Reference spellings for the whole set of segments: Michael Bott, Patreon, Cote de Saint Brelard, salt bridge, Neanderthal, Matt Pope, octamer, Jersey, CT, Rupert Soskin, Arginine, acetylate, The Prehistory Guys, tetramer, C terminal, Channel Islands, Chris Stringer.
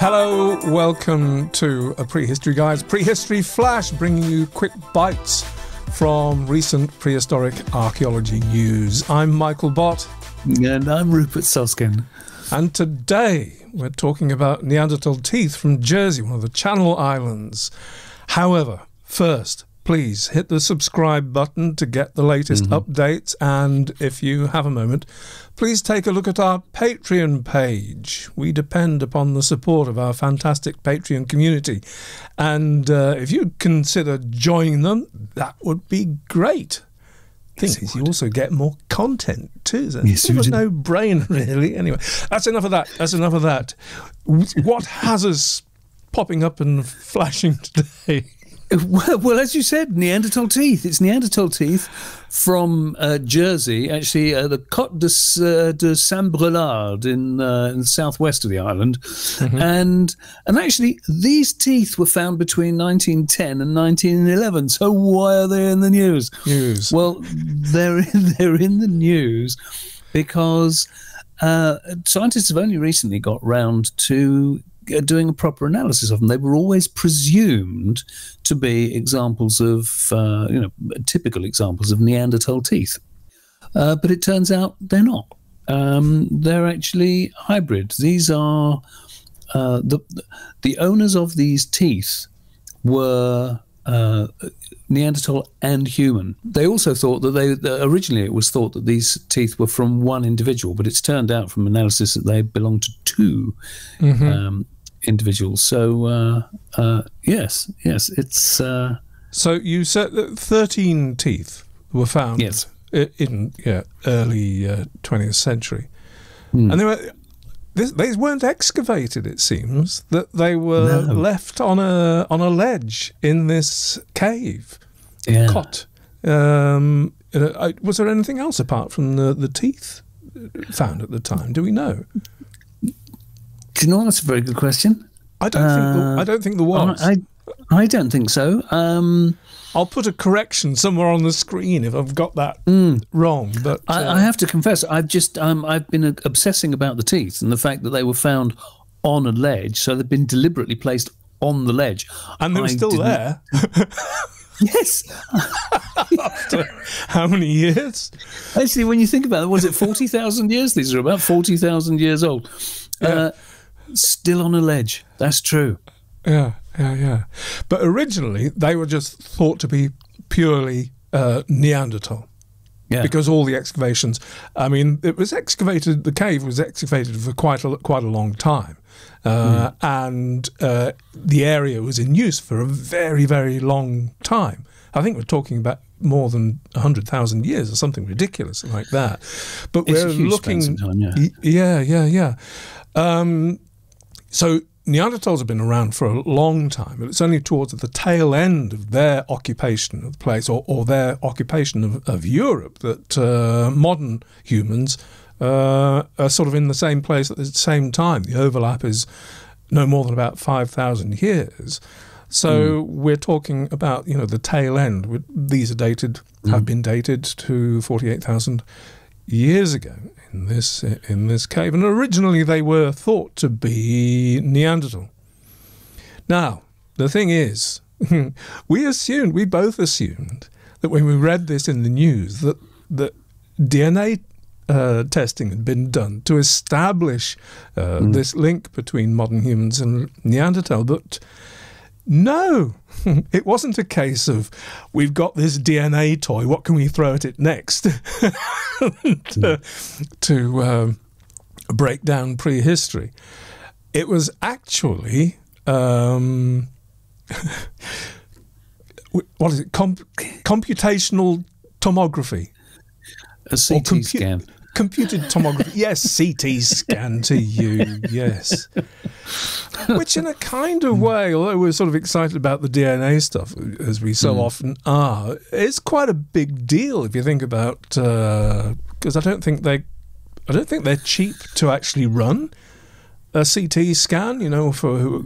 Hello, welcome to A Prehistory Guys Prehistory Flash, bringing you quick bites from recent prehistoric archaeology news. I'm Michael Bott. And I'm Rupert Soskin. And today we're talking about Neanderthal teeth from Jersey, one of the Channel Islands. However, first, please hit the subscribe button to get the latest updates, and if you have a moment, please take a look at our Patreon page. We depend upon the support of our fantastic Patreon community, and if you consider joining them, that would be great. Things you also get more content too. Yes, it was no brainer, really. Anyway, that's enough of that. That's enough of that. What has us popping up and flashing today? Well, as you said, Neanderthal teeth. It's Neanderthal teeth from Jersey, actually, the Cote de Saint Brelard in the southwest of the island. And actually, these teeth were found between 1910 and 1911. So why are they in the news? Well, they're in the news because scientists have only recently got round to doing a proper analysis of them. They were always presumed to be examples of, you know, typical examples of Neanderthal teeth. But it turns out they're not. They're actually hybrid. These are, the owners of these teeth were Neanderthal and human. They also thought that originally it was thought that these teeth were from one individual, but it's turned out from analysis that they belonged to two individuals. So yes, it's so you said that 13 teeth were found in early 20th century, and they were these weren't excavated. It seems that they were left on a ledge in this cave, cot. Was there anything else apart from the teeth found at the time? Do we know? Do you know, that's a very good question. I don't think there was. I don't think so. I'll put a correction somewhere on the screen if I've got that wrong. But I have to confess, I've been obsessing about the teeth and the fact that they were found on a ledge, so they've been deliberately placed on the ledge, and they were still there. Yes. After how many years? Actually, when you think about it, was it 40,000 years? These are about 40,000 years old. Still on a ledge. That's true. Yeah. But originally, they were just thought to be purely Neanderthal. Yeah. Because all the excavations, I mean, it was excavated, the cave was excavated for quite a long time. And the area was in use for a very, very long time. I think we're talking about more than 100,000 years or something ridiculous like that. But it's a huge looking span sometime, yeah. So Neanderthals have been around for a long time, but it's only towards the tail end of their occupation of the place, or their occupation of Europe, that modern humans are sort of in the same place at the same time. The overlap is no more than about 5,000 years. So we're talking about, you know, the tail end. These are dated, have been dated to 48,000 years ago in this cave, and originally they were thought to be Neanderthal. Now, the thing is, we both assumed that when we read this in the news that DNA testing had been done to establish this link between modern humans and Neanderthal, but no, it wasn't a case of we've got this DNA toy, what can we throw at it next to break down prehistory. It was actually, what is it, computational tomography. A CT scan. Computed tomography, yes, CT scan to you, yes. Which in a kind of way, although we're sort of excited about the DNA stuff, as we so often are, it's quite a big deal if you think about, because I don't think they're cheap to actually run a CT scan, you know, for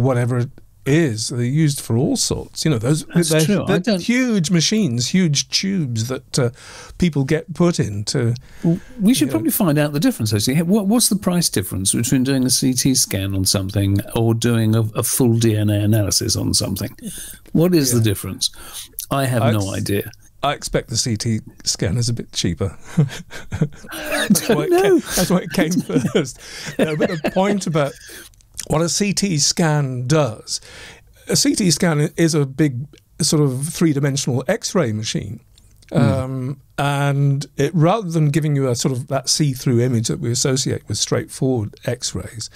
whatever is. They're used for all sorts. You know, those they're huge machines, huge tubes that people get put into. Well, we should probably find out the difference. Actually, what's the price difference between doing a CT scan on something or doing a full DNA analysis on something? What is the difference? I have no idea. I expect the CT scan is a bit cheaper. That's why it came first. No, but the point about what a CT scan does, a CT scan is a big sort of three-dimensional X-ray machine. And it, rather than giving you a sort of that see-through image that we associate with straightforward X-rays,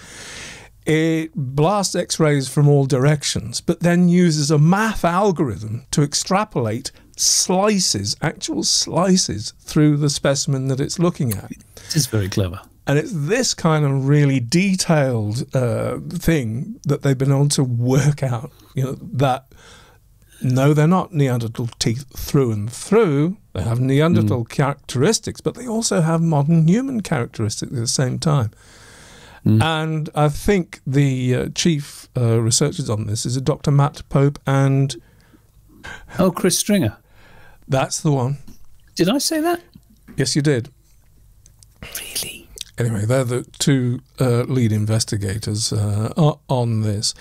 it blasts X-rays from all directions, but then uses a math algorithm to extrapolate slices, actual slices, through the specimen that it's looking at. It is very clever. And it's this kind of really detailed thing that they've been able to work out, you know, that no, they're not Neanderthal teeth through and through. They have Neanderthal characteristics, but they also have modern human characteristics at the same time. And I think the chief researchers on this is a Dr. Matt Pope and... Oh, Chris Stringer. That's the one. Did I say that? Yes, you did. Really? Anyway, they're the two lead investigators on this.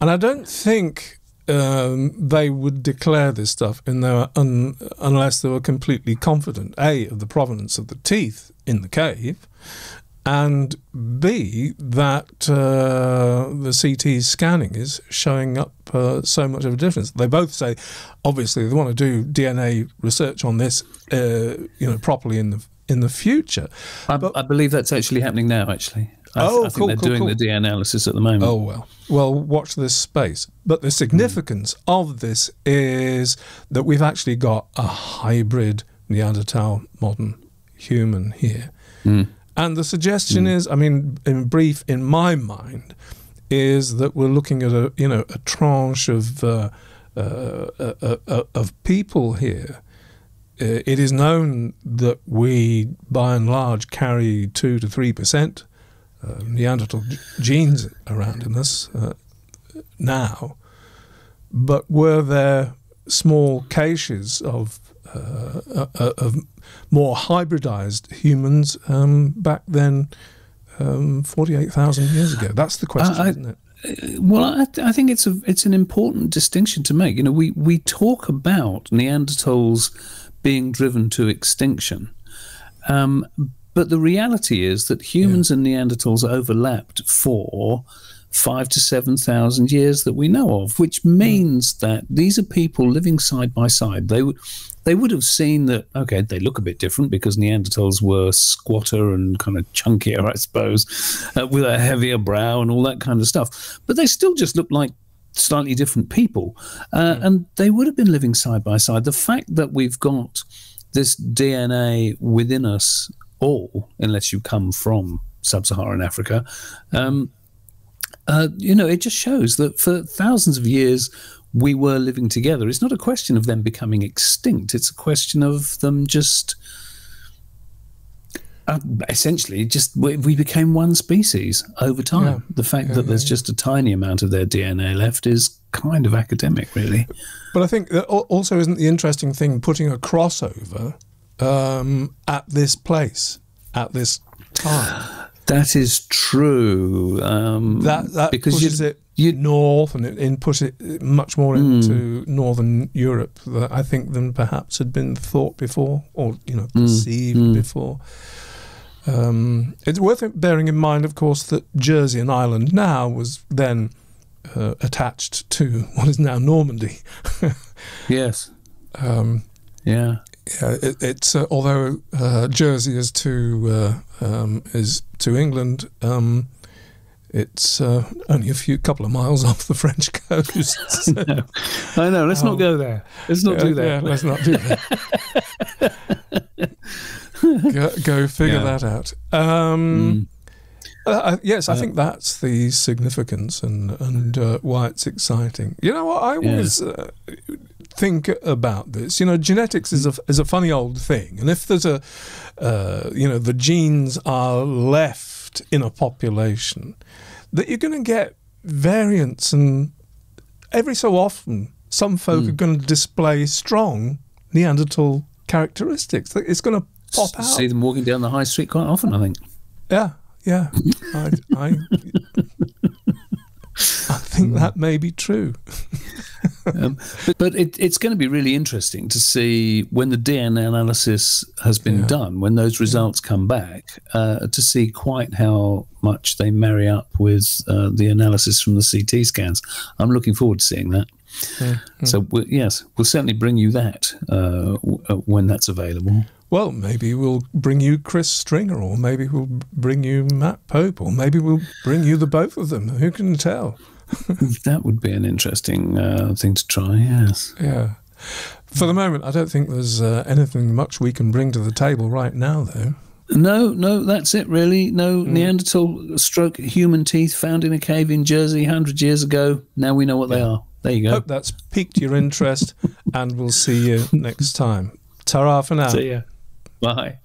And I don't think they would declare this stuff in their unless they were completely confident, A, of the provenance of the teeth in the cave, and B, that the CT scanning is showing up so much of a difference. They both say, obviously, they want to do DNA research on this, you know, properly in the future. I believe that's actually happening now. Actually, I think they're doing the DNA analysis at the moment. Oh well, well, watch this space. But the significance of this is that we've actually got a hybrid Neanderthal modern human here. And the suggestion is, I mean, in brief, in my mind, is that we're looking at a, you know, a tranche of people here. It is known that we, by and large, carry 2 to 3% Neanderthal genes around in us now. But were there small caches of more hybridized humans back then 48,000 years ago? That's the question, isn't it? Well, I think it's an important distinction to make. You know, we talk about Neanderthals being driven to extinction, but the reality is that humans and Neanderthals overlapped for 5,000 to 7,000 years that we know of, which means that these are people living side by side. They would have seen that, okay, they look a bit different because Neanderthals were squatter and kind of chunkier, I suppose, with a heavier brow and all that kind of stuff. But they still just looked like slightly different people. And they would have been living side by side. The fact that we've got this DNA within us all, unless you come from sub-Saharan Africa, you know, it just shows that for thousands of years we were living together. It's not a question of them becoming extinct. It's a question of them just essentially just we became one species over time. The fact that there's just a tiny amount of their DNA left is kind of academic, really. But I think that also isn't the interesting thing putting a crossover at this place, at this time. That is true. That because pushes it north and it pushes it much more into northern Europe, that I think, than perhaps had been thought before, or, you know, perceived before. It's worth bearing in mind, of course, that Jersey, an island now, was then attached to what is now Normandy. Yes. Yeah, it's although Jersey is to England, it's only a couple of miles off the French coast. So. No. I know. Let's not go there. Let's not do that. Yeah, let's not do that. go figure that out. Yes, I think that's the significance and why it's exciting. You know what? I always think about this. You know, genetics is a funny old thing, and if there's a, you know, the genes are left in a population, that you're going to get variants and every so often, some folk are going to display strong Neanderthal characteristics. It's going to pop out. See them walking down the high street quite often, I think. Yeah, yeah. I think that may be true. But it's going to be really interesting to see when the DNA analysis has been done, when those results come back, to see quite how much they marry up with the analysis from the CT scans. I'm looking forward to seeing that. Yeah. So, yes, we'll certainly bring you that when that's available. Well, maybe we'll bring you Chris Stringer, or maybe we'll bring you Matt Pope, or maybe we'll bring you the both of them. Who can tell? That would be an interesting thing to try, yes. Yeah. For the moment, I don't think there's anything much we can bring to the table right now, though. No, no, that's it, really. No Neanderthal stroke human teeth found in a cave in Jersey 100 years ago. Now we know what they are. There you go. Hope that's piqued your interest, and we'll see you next time. Ta-ra for now. See ya. Bye.